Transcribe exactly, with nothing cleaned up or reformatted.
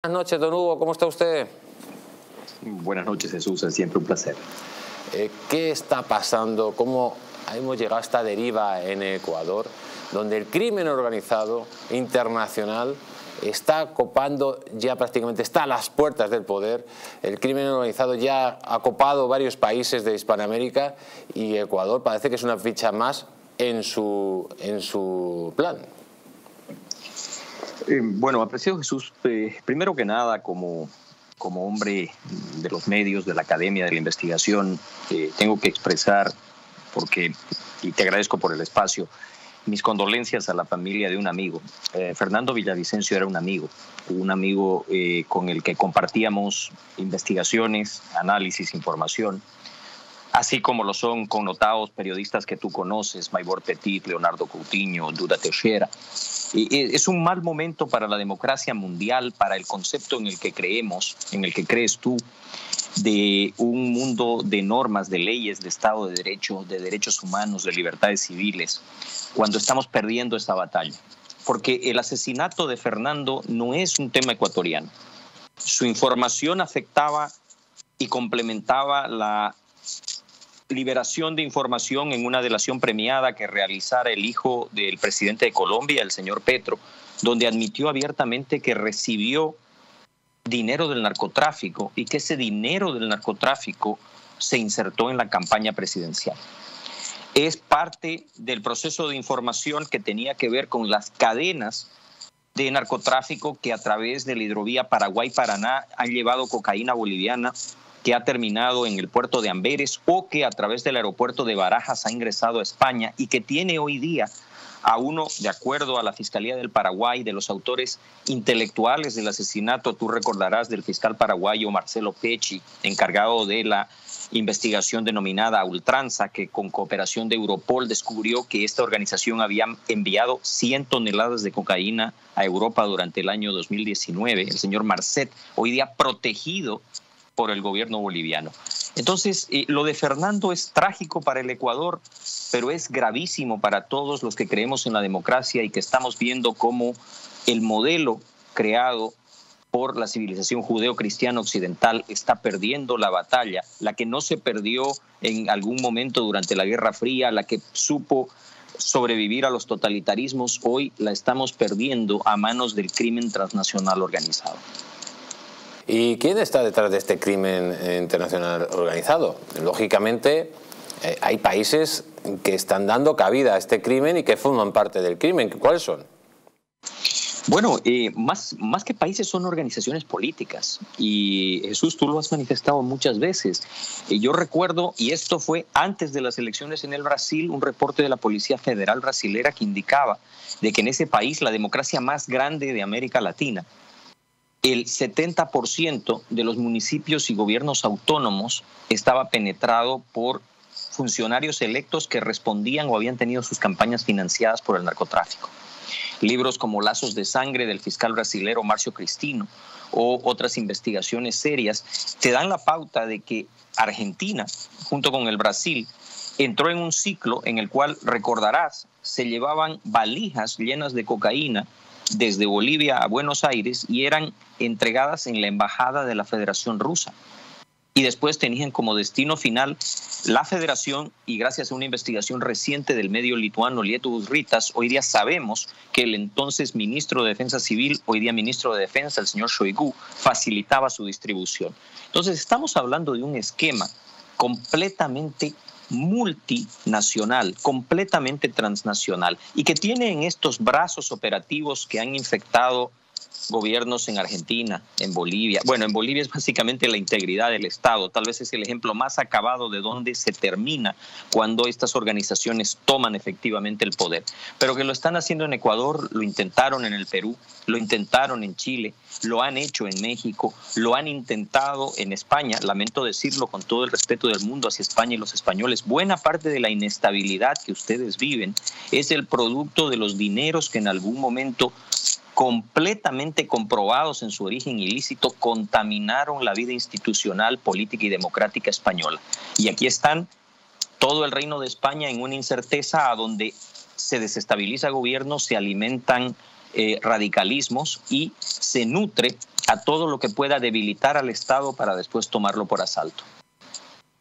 Buenas noches, don Hugo, ¿cómo está usted? Buenas noches, Jesús, es siempre un placer. Eh, ¿Qué está pasando? ¿Cómo hemos llegado a esta deriva en Ecuador, donde el crimen organizado internacional está copando ya prácticamente, está a las puertas del poder? El crimen organizado ya ha copado varios países de Hispanoamérica y Ecuador parece que es una ficha más en su, en su plan. Eh, bueno, apreciado Jesús, eh, primero que nada, como, como hombre de los medios, de la academia, de la investigación, eh, tengo que expresar, porque, y te agradezco por el espacio, mis condolencias a la familia de un amigo. Eh, Fernando Villavicencio era un amigo, un amigo eh, con el que compartíamos investigaciones, análisis, información, así como lo son connotados periodistas que tú conoces, Maibor Petit, Leonardo Coutinho, Duda Teixeira. Y es un mal momento para la democracia mundial, para el concepto en el que creemos, en el que crees tú, de un mundo de normas, de leyes, de Estado de Derecho, de derechos humanos, de libertades civiles, cuando estamos perdiendo esta batalla. Porque el asesinato de Fernando no es un tema ecuatoriano. Su información afectaba y complementaba la liberación de información en una delación premiada que realizara el hijo del presidente de Colombia, el señor Petro, donde admitió abiertamente que recibió dinero del narcotráfico y que ese dinero del narcotráfico se insertó en la campaña presidencial. Es parte del proceso de información que tenía que ver con las cadenas de narcotráfico que a través de la hidrovía Paraguay-Paraná han llevado cocaína boliviana que ha terminado en el puerto de Amberes o que a través del aeropuerto de Barajas ha ingresado a España y que tiene hoy día a uno, de acuerdo a la Fiscalía del Paraguay, de los autores intelectuales del asesinato, tú recordarás, del fiscal paraguayo Marcelo Pecci, encargado de la investigación denominada Ultranza, que con cooperación de Europol descubrió que esta organización había enviado cien toneladas de cocaína a Europa durante el año dos mil diecinueve. El señor Marcet, hoy día protegido por el gobierno boliviano. Entonces, eh, lo de Fernando es trágico para el Ecuador, pero es gravísimo para todos los que creemos en la democracia y que estamos viendo cómo el modelo creado por la civilización judeo-cristiana occidental está perdiendo la batalla, la que no se perdió en algún momento durante la Guerra Fría, la que supo sobrevivir a los totalitarismos, hoy la estamos perdiendo a manos del crimen transnacional organizado. ¿Y quién está detrás de este crimen internacional organizado? Lógicamente, eh, hay países que están dando cabida a este crimen y que forman parte del crimen. ¿Cuáles son? Bueno, eh, más, más que países son organizaciones políticas. Y Jesús, tú lo has manifestado muchas veces. Y yo recuerdo, y esto fue antes de las elecciones en el Brasil, un reporte de la Policía Federal brasilera que indicaba de que en ese país, la democracia más grande de América Latina, el setenta por ciento de los municipios y gobiernos autónomos estaba penetrado por funcionarios electos que respondían o habían tenido sus campañas financiadas por el narcotráfico. Libros como Lazos de Sangre del fiscal brasilero Marcio Cristino o otras investigaciones serias te dan la pauta de que Argentina, junto con el Brasil, entró en un ciclo en el cual, recordarás, se llevaban valijas llenas de cocaína desde Bolivia a Buenos Aires y eran entregadas en la embajada de la Federación Rusa. Y después tenían como destino final la Federación, y gracias a una investigación reciente del medio lituano Lietuvos Rytas, hoy día sabemos que el entonces ministro de Defensa Civil, hoy día ministro de Defensa, el señor Shoigu, facilitaba su distribución. Entonces estamos hablando de un esquema completamente multinacional, completamente transnacional, y que tiene en estos brazos operativos que han infectado gobiernos en Argentina, en Bolivia. Bueno, en Bolivia es básicamente la integridad del Estado. Tal vez es el ejemplo más acabado de donde se termina cuando estas organizaciones toman efectivamente el poder. Pero que lo están haciendo en Ecuador, lo intentaron en el Perú, lo intentaron en Chile, lo han hecho en México, lo han intentado en España. Lamento decirlo con todo el respeto del mundo hacia España y los españoles. Buena parte de la inestabilidad que ustedes viven es el producto de los dineros que en algún momento, completamente comprobados en su origen ilícito, contaminaron la vida institucional, política y democrática española. Y aquí están todo el reino de España en una incerteza a donde se desestabiliza gobierno, se alimentan eh, radicalismos y se nutre a todo lo que pueda debilitar al Estado para después tomarlo por asalto.